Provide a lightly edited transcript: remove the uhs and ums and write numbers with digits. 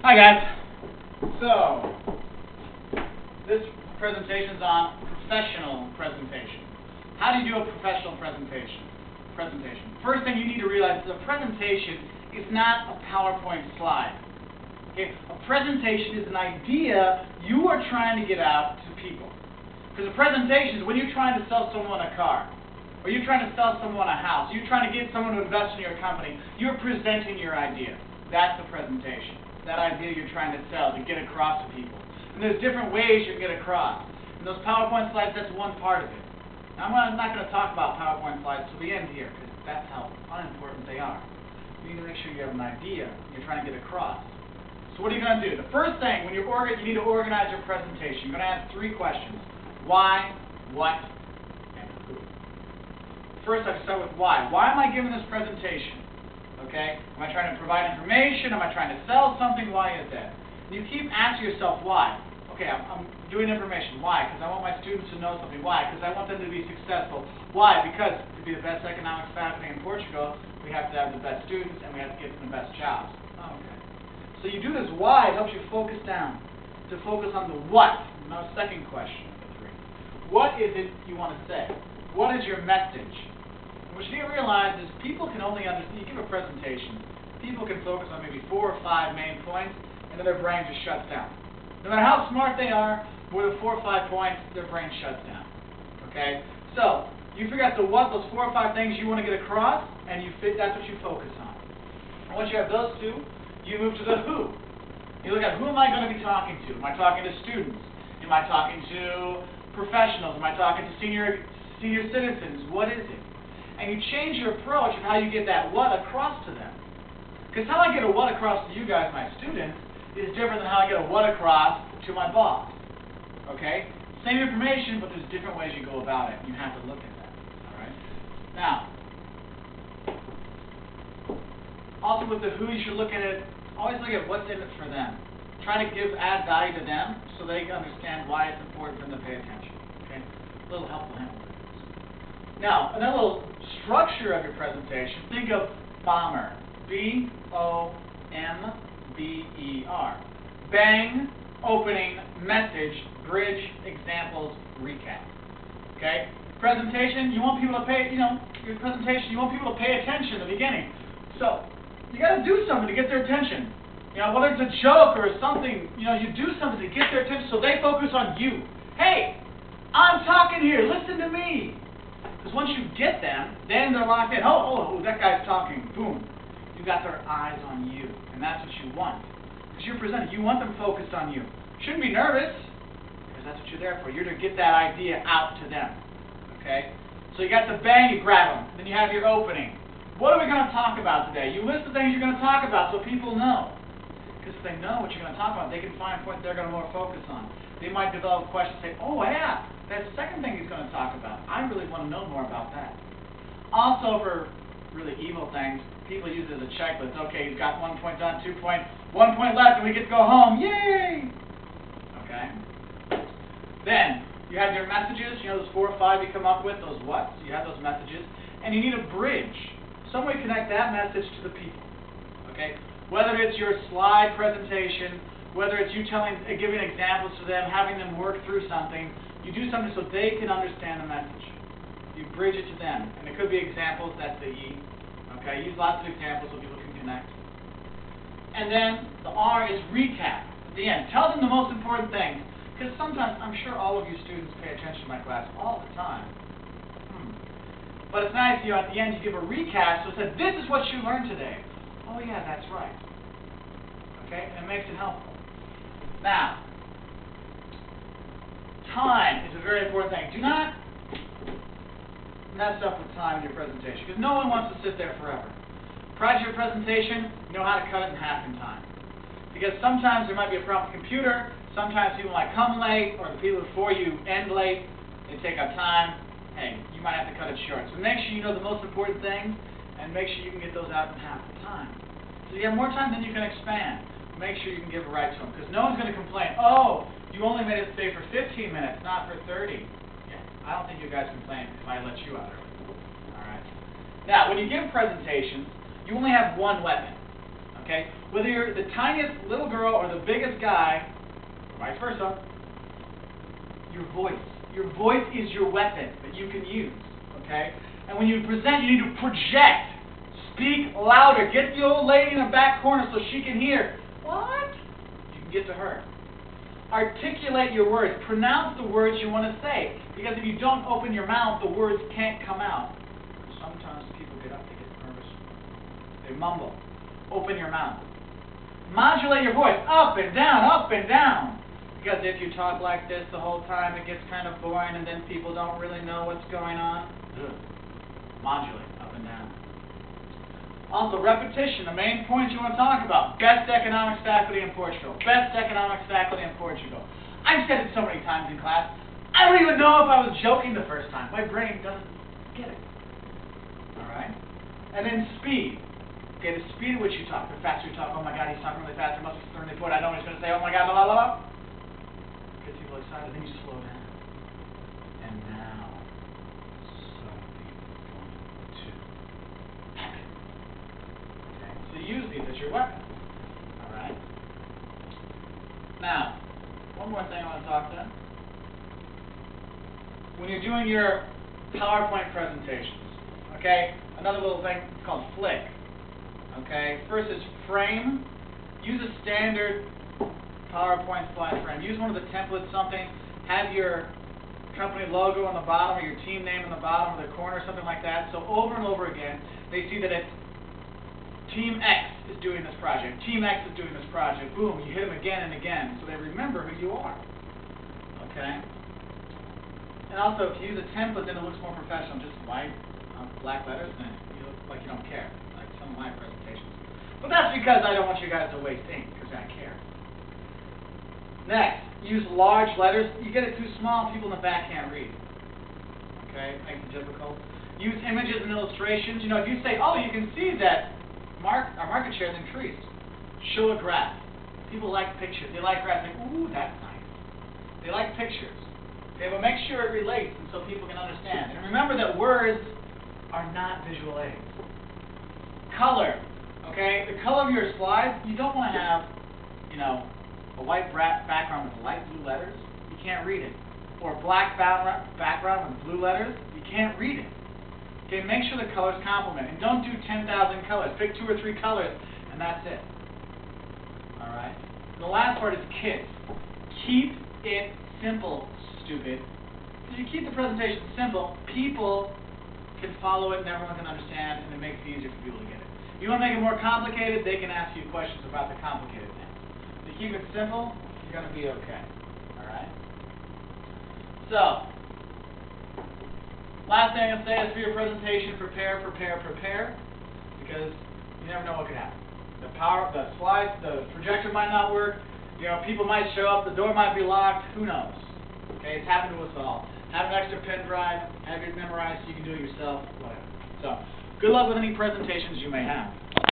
Hi guys. So, this presentation's on professional presentation. How do you do a professional presentation? First thing you need to realize is a presentation is not a PowerPoint slide. Okay? A presentation is an idea you are trying to get out to people. Because a presentation is when you're trying to sell someone a car, or you're trying to sell someone a house, you're trying to get someone to invest in your company, you're presenting your idea. That's a presentation. That idea you're trying to sell, to get across to people. And there's different ways you can get across. And those PowerPoint slides, that's one part of it. Now, I'm not going to talk about PowerPoint slides till the end here, because that's how unimportant they are. You need to make sure you have an idea you're trying to get across. So what are you going to do? The first thing, when you need to organize your presentation, you're going to ask three questions. Why, what, and who. First, I start with why. Why am I giving this presentation? Okay? Am I trying to provide information? Am I trying to sell something? Why is that? And you keep asking yourself why. Okay, I'm doing information. Why? Because I want my students to know something. Why? Because I want them to be successful. Why? Because to be the best economics faculty in Portugal, we have to have the best students and we have to get them the best jobs. Oh, okay. So you do this why. It helps you focus down. To focus on the what. Now, second question of the three. What is it you want to say? What is your message? What you need to realize is people can only understand, you give a presentation, people can focus on maybe 4 or 5 main points, and then their brain just shuts down. No matter how smart they are, more than 4 or 5 points, their brain shuts down. Okay? So, you figure out the what, those 4 or 5 things you want to get across, and you fit, that's what you focus on. And once you have those two, you move to the who. You look at who am I going to be talking to? Am I talking to students? Am I talking to professionals? Am I talking to senior citizens? What is it? And you change your approach of how you get that what across to them. Because how I get a what across to you guys, my students, is different than how I get a what across to my boss. Okay? Same information, but there's different ways you go about it. You have to look at that. All right? Now, also with the who, you should look at it, always look at what's in it for them. Try to add value to them so they can understand why it's important for them to pay attention. Okay? A little helpful handle. Now, another little structure of your presentation, think of bomber, B-O-M-B-E-R. Bang, opening, message, bridge, examples, recap. Okay? Presentation, you want people to pay, your presentation, you want people to pay attention at the beginning. So, you got to do something to get their attention. Whether it's a joke or something, you do something to get their attention so they focus on you. Hey, I'm talking here, listen to me. Because once you get them, then they're locked in. Oh, that guy's talking. Boom. You got their eyes on you. And that's what you want. Because you're presenting. You want them focused on you. Shouldn't be nervous. Because that's what you're there for. You're to get that idea out to them. Okay? So you got the bang, you grab them. Then you have your opening. What are we going to talk about today? You list the things you're going to talk about so people know. Because if they know what you're going to talk about, they can find points they're going to more focus on. They might develop questions and say, oh, yeah. That second thing he's going to talk about, I really want to know more about that. Also, for really evil things, people use it as a checklist. Okay, he's got 1 point done, 2 points, 1 point left, and we get to go home. Yay! Okay. Then, you have your messages. Those 4 or 5 you come up with, those whats. You have those messages. And you need a bridge. Some way to connect that message to the people. Okay? Whether it's your slide presentation, whether it's you giving examples to them, having them work through something, you do something so they can understand the message. You bridge it to them. And it could be examples, that's the E. Okay, use lots of examples so people can connect. And then the R is recap at the end. Tell them the most important things. Because sometimes, I'm sure all of you students pay attention to my class all the time. But it's nice, at the end you give a recap. So it says, this is what you learned today. Oh yeah, that's right. Okay, and it makes it helpful. Now, time is a very important thing. Do not mess up with time in your presentation, because no one wants to sit there forever. Prior to your presentation, know how to cut it in half in time. Because sometimes there might be a problem with the computer, sometimes people might come late, or the people before you end late, they take up time, hey, you might have to cut it short. So make sure you know the most important things, and make sure you can get those out in half the time. So you have more time than you can expand. Make sure you can give it right to them, because no one's going to complain, oh, you only made it stay for 15 minutes, not for 30. Yeah, I don't think you guys complain if I let you out early. All right. Now, when you give presentations, you only have one weapon. okay? Whether you're the tiniest little girl or the biggest guy, or vice versa, your voice is your weapon that you can use, okay? And when you present, you need to project. Speak louder. Get the old lady in the back corner so she can hear. What? You can get to her. Articulate your words. Pronounce the words you want to say. Because if you don't open your mouth, the words can't come out. Sometimes people get up, they get nervous. They mumble. Open your mouth. Modulate your voice. Up and down, up and down. Because if you talk like this the whole time, it gets kind of boring and then people don't really know what's going on. Ugh. Modulate. Up and down. Also, repetition, the main points you want to talk about. Best economics faculty in Portugal. Best economics faculty in Portugal. I've said it so many times in class, I don't even know if I was joking the first time. My brain doesn't get it. Alright? And then speed. Okay, the speed at which you talk. The faster you talk, oh my god, he's talking really fast, I must be extremely important. I know he's going to say, oh my god, blah, blah, blah. Gets people excited, then you slow down. And now. Use these as your weapons. Alright? Now, one more thing I want to talk about. When you're doing your PowerPoint presentations, okay, another little thing called flick. Okay, first is frame. Use a standard PowerPoint slide frame. Use one of the templates, something. Have your company logo on the bottom or your team name on the bottom or the corner, something like that. So over and over again, they see that it's Team X is doing this project. Team X is doing this project. Boom, you hit them again and again so they remember who you are. Okay? And also, if you use a template, then it looks more professional. Just white, black letters, and you look like you don't care, like some of my presentations. But that's because I don't want you guys to waste ink, because I care. Next, use large letters. You get it too small, people in the back can't read. Okay? Makes it difficult. Use images and illustrations. You know, if you say, oh, you can see that our market share has increased. Show a graph. People like pictures. They like graphs. Like, ooh, that's nice. They like pictures. They will make sure it relates and so people can understand. And remember that words are not visual aids. Color. Okay? The color of your slides, you don't want to have, you know, a white background with light blue letters. You can't read it. Or a black background with blue letters. You can't read it. Okay, make sure the colors complement. And don't do 10,000 colors. Pick 2 or 3 colors, and that's it. All right? The last part is kids. Keep it simple, stupid. If you keep the presentation simple, people can follow it and everyone can understand, and it makes it easier for people to get it. You want to make it more complicated, they can ask you questions about the complicated things. If you keep it simple, you're going to be okay. All right? So, last thing I'm going to say is for your presentation, prepare, prepare, prepare, because you never know what could happen. The slides, the projector might not work, you know, people might show up, the door might be locked, who knows? Okay, it's happened to us all. Have an extra pen drive, have it memorized so you can do it yourself, whatever. So, good luck with any presentations you may have.